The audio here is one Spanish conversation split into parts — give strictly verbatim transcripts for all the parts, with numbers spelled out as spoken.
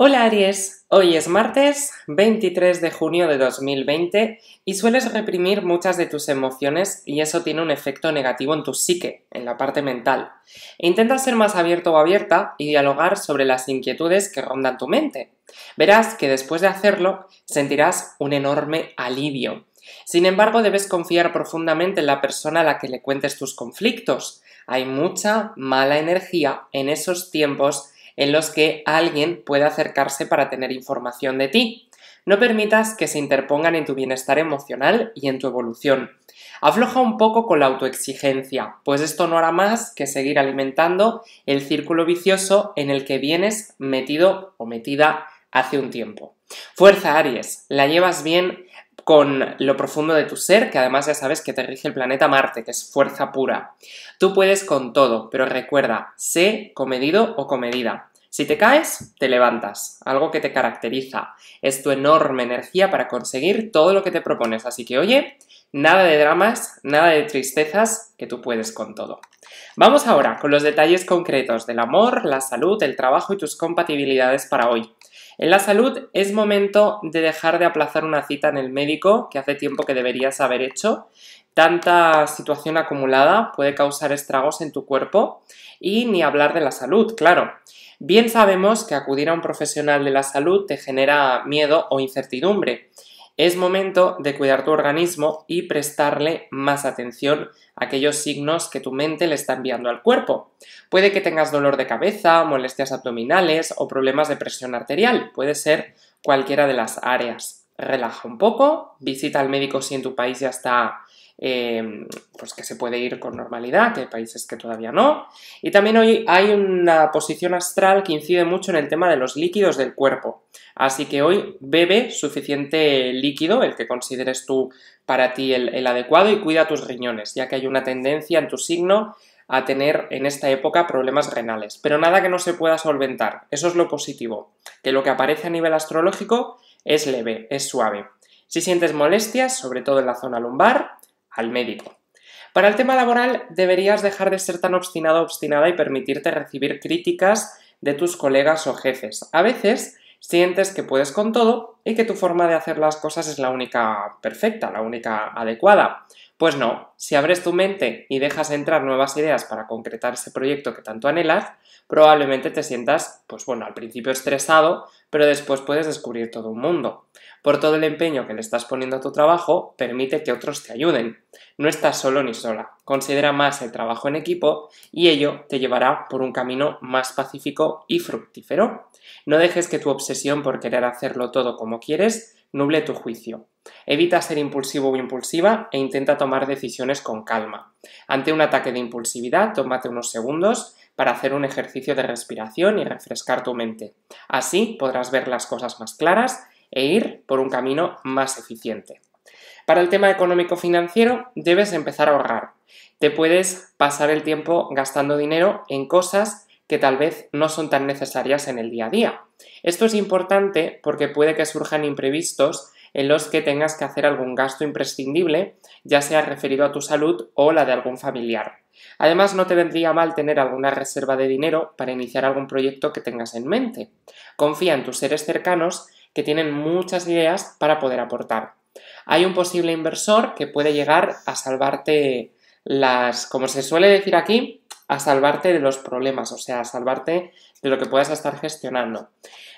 Hola Aries, hoy es martes veintitrés de junio de dos mil veinte y sueles reprimir muchas de tus emociones y eso tiene un efecto negativo en tu psique, en la parte mental. E intenta ser más abierto o abierta y dialogar sobre las inquietudes que rondan tu mente. Verás que después de hacerlo sentirás un enorme alivio. Sin embargo, debes confiar profundamente en la persona a la que le cuentes tus conflictos. Hay mucha mala energía en esos tiempos en los que alguien puede acercarse para tener información de ti. No permitas que se interpongan en tu bienestar emocional y en tu evolución. Afloja un poco con la autoexigencia, pues esto no hará más que seguir alimentando el círculo vicioso en el que vienes metido o metida hace un tiempo. Fuerza, Aries, la llevas bien con lo profundo de tu ser, que además ya sabes que te rige el planeta Marte, que es fuerza pura. Tú puedes con todo, pero recuerda, sé comedido o comedida. Si te caes, te levantas. Algo que te caracteriza es tu enorme energía para conseguir todo lo que te propones. Así que, oye, nada de dramas, nada de tristezas, que tú puedes con todo. Vamos ahora con los detalles concretos del amor, la salud, el trabajo y tus compatibilidades para hoy. En la salud es momento de dejar de aplazar una cita en el médico, que hace tiempo que deberías haber hecho. Tanta situación acumulada puede causar estragos en tu cuerpo y ni hablar de la salud, claro. Bien sabemos que acudir a un profesional de la salud te genera miedo o incertidumbre. Es momento de cuidar tu organismo y prestarle más atención a aquellos signos que tu mente le está enviando al cuerpo. Puede que tengas dolor de cabeza, molestias abdominales o problemas de presión arterial. Puede ser cualquiera de las áreas. Relaja un poco, visita al médico si en tu país ya está, eh, pues que se puede ir con normalidad, que hay países que todavía no. Y también hoy hay una posición astral que incide mucho en el tema de los líquidos del cuerpo. Así que hoy bebe suficiente líquido, el que consideres tú para ti el, el adecuado, y cuida tus riñones, ya que hay una tendencia en tu signo a tener en esta época problemas renales. Pero nada que no se pueda solventar, eso es lo positivo, que lo que aparece a nivel astrológico es leve, es suave. Si sientes molestias, sobre todo en la zona lumbar, al médico. Para el tema laboral deberías dejar de ser tan obstinado o obstinada y permitirte recibir críticas de tus colegas o jefes. A veces sientes que puedes con todo y que tu forma de hacer las cosas es la única perfecta, la única adecuada. Pues no, si abres tu mente y dejas entrar nuevas ideas para concretar ese proyecto que tanto anhelas, probablemente te sientas, pues bueno, al principio estresado, pero después puedes descubrir todo un mundo. Por todo el empeño que le estás poniendo a tu trabajo, permite que otros te ayuden. No estás solo ni sola. Considera más el trabajo en equipo y ello te llevará por un camino más pacífico y fructífero. No dejes que tu obsesión por querer hacerlo todo como quieres nuble tu juicio. Evita ser impulsivo o impulsiva e intenta tomar decisiones con calma. Ante un ataque de impulsividad, tómate unos segundos para hacer un ejercicio de respiración y refrescar tu mente. Así podrás ver las cosas más claras e ir por un camino más eficiente. Para el tema económico-financiero, debes empezar a ahorrar. Te puedes pasar el tiempo gastando dinero en cosas que tal vez no son tan necesarias en el día a día. Esto es importante porque puede que surjan imprevistos en los que tengas que hacer algún gasto imprescindible, ya sea referido a tu salud o la de algún familiar. Además, no te vendría mal tener alguna reserva de dinero para iniciar algún proyecto que tengas en mente. Confía en tus seres cercanos, que tienen muchas ideas para poder aportar. Hay un posible inversor que puede llegar a salvarte las, como se suele decir aquí, a salvarte de los problemas, o sea, a salvarte de lo que puedas estar gestionando.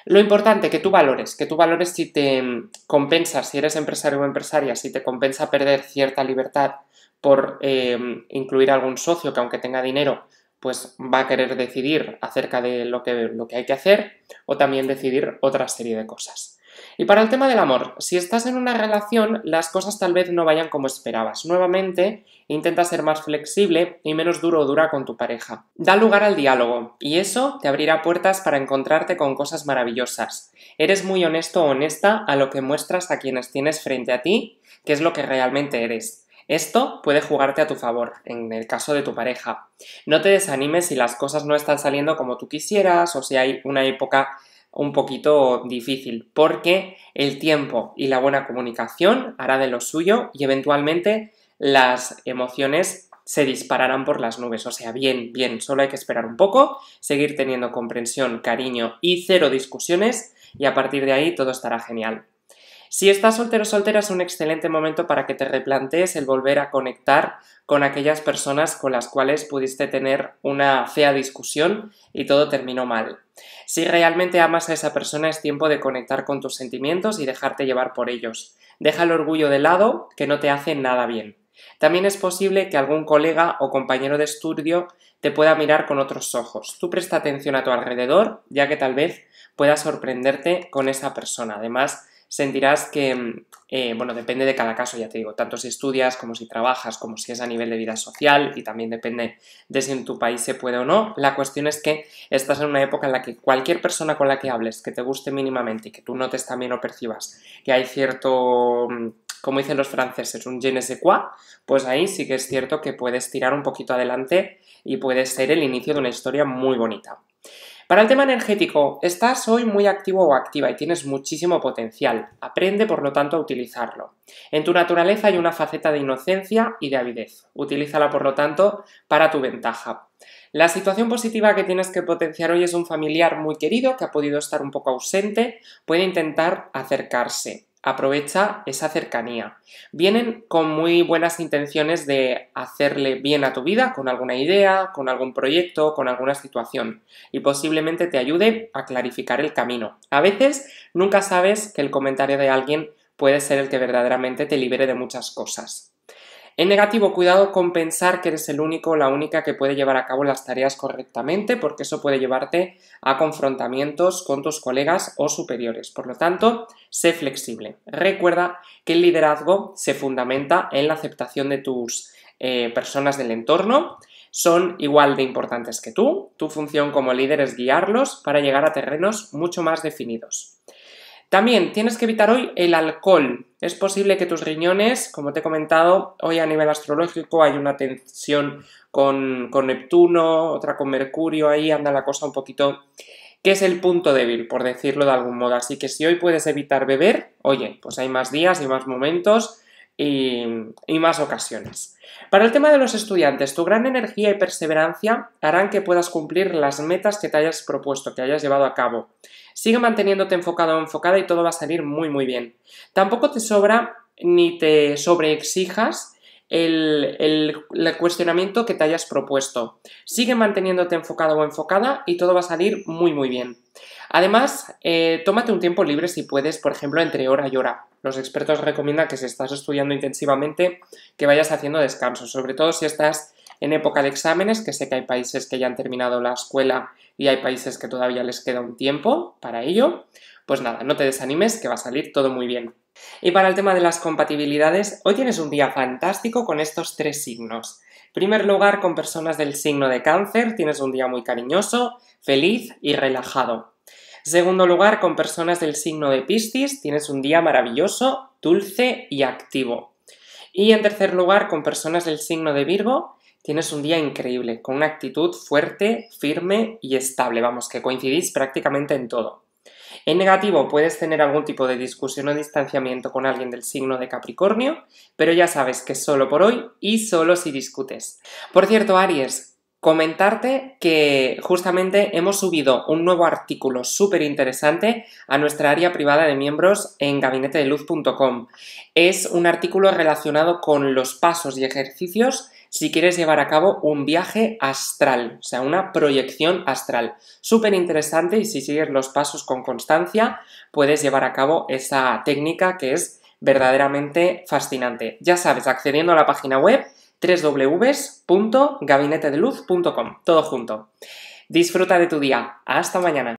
Lo importante, que tú valores, que tú valores si te compensa, si eres empresario o empresaria, si te compensa perder cierta libertad por eh, incluir algún socio que aunque tenga dinero, pues va a querer decidir acerca de lo que, lo que hay que hacer, o también decidir otra serie de cosas. Y para el tema del amor, si estás en una relación, las cosas tal vez no vayan como esperabas. Nuevamente, intenta ser más flexible y menos duro o dura con tu pareja. Da lugar al diálogo y eso te abrirá puertas para encontrarte con cosas maravillosas. Eres muy honesto o honesta a lo que muestras a quienes tienes frente a ti, que es lo que realmente eres. Esto puede jugarte a tu favor, en el caso de tu pareja. No te desanimes si las cosas no están saliendo como tú quisieras o si hay una época un poquito difícil, porque el tiempo y la buena comunicación hará de lo suyo y eventualmente las emociones se dispararán por las nubes. O sea, bien, bien, solo hay que esperar un poco, seguir teniendo comprensión, cariño y cero discusiones, y a partir de ahí todo estará genial. Si estás soltero o soltera, es un excelente momento para que te replantees el volver a conectar con aquellas personas con las cuales pudiste tener una fea discusión y todo terminó mal. Si realmente amas a esa persona, es tiempo de conectar con tus sentimientos y dejarte llevar por ellos. Deja el orgullo de lado, que no te hace nada bien. También es posible que algún colega o compañero de estudio te pueda mirar con otros ojos. Tú presta atención a tu alrededor, ya que tal vez puedas sorprenderte con esa persona. Además, sentirás que, eh, bueno, depende de cada caso, ya te digo, tanto si estudias como si trabajas, como si es a nivel de vida social, y también depende de si en tu país se puede o no. La cuestión es que estás en una época en la que cualquier persona con la que hables, que te guste mínimamente y que tú notes también o percibas que hay cierto, como dicen los franceses, un je ne sais quoi, pues ahí sí que es cierto que puedes tirar un poquito adelante y puede ser el inicio de una historia muy bonita. Para el tema energético, estás hoy muy activo o activa y tienes muchísimo potencial. Aprende, por lo tanto, a utilizarlo. En tu naturaleza hay una faceta de inocencia y de avidez. Utilízala, por lo tanto, para tu ventaja. La situación positiva que tienes que potenciar hoy es un familiar muy querido que ha podido estar un poco ausente. Puede intentar acercarse. Aprovecha esa cercanía. Vienen con muy buenas intenciones de hacerle bien a tu vida, con alguna idea, con algún proyecto, con alguna situación, y posiblemente te ayude a clarificar el camino. A veces nunca sabes que el comentario de alguien puede ser el que verdaderamente te libere de muchas cosas. En negativo, cuidado con pensar que eres el único o la única que puede llevar a cabo las tareas correctamente, porque eso puede llevarte a confrontamientos con tus colegas o superiores. Por lo tanto, sé flexible. Recuerda que el liderazgo se fundamenta en la aceptación de tus eh, personas del entorno. Son igual de importantes que tú. Tu función como líder es guiarlos para llegar a terrenos mucho más definidos. También tienes que evitar hoy el alcohol. Es posible que tus riñones, como te he comentado, hoy a nivel astrológico hay una tensión con, con Neptuno, otra con Mercurio, ahí anda la cosa un poquito, que es el punto débil, por decirlo de algún modo. Así que si hoy puedes evitar beber, oye, pues hay más días y más momentos y, y más ocasiones. Para el tema de los estudiantes, tu gran energía y perseverancia harán que puedas cumplir las metas que te hayas propuesto, que hayas llevado a cabo. Sigue manteniéndote enfocado o enfocada y todo va a salir muy muy bien. Tampoco te sobra ni te sobreexijas el, el, el cuestionamiento que te hayas propuesto. Sigue manteniéndote enfocado o enfocada y todo va a salir muy muy bien. Además, eh, tómate un tiempo libre si puedes, por ejemplo, entre hora y hora. Los expertos recomiendan que si estás estudiando intensivamente, que vayas haciendo descansos, sobre todo si estás en época de exámenes, que sé que hay países que ya han terminado la escuela y hay países que todavía les queda un tiempo para ello. Pues nada, no te desanimes, que va a salir todo muy bien. Y para el tema de las compatibilidades, hoy tienes un día fantástico con estos tres signos. En primer lugar, con personas del signo de Cáncer, tienes un día muy cariñoso, feliz y relajado. En segundo lugar, con personas del signo de Piscis, tienes un día maravilloso, dulce y activo. Y en tercer lugar, con personas del signo de Virgo, tienes un día increíble, con una actitud fuerte, firme y estable, vamos, que coincidís prácticamente en todo. En negativo, puedes tener algún tipo de discusión o distanciamiento con alguien del signo de Capricornio, pero ya sabes que solo por hoy y solo si discutes. Por cierto, Aries, comentarte que justamente hemos subido un nuevo artículo súper interesante a nuestra área privada de miembros en gabinete de luz punto com. Es un artículo relacionado con los pasos y ejercicios si quieres llevar a cabo un viaje astral, o sea, una proyección astral. Súper interesante, y si sigues los pasos con constancia puedes llevar a cabo esa técnica que es verdaderamente fascinante. Ya sabes, accediendo a la página web doble u doble u doble u punto gabinete de luz punto com, todo junto. Disfruta de tu día. Hasta mañana.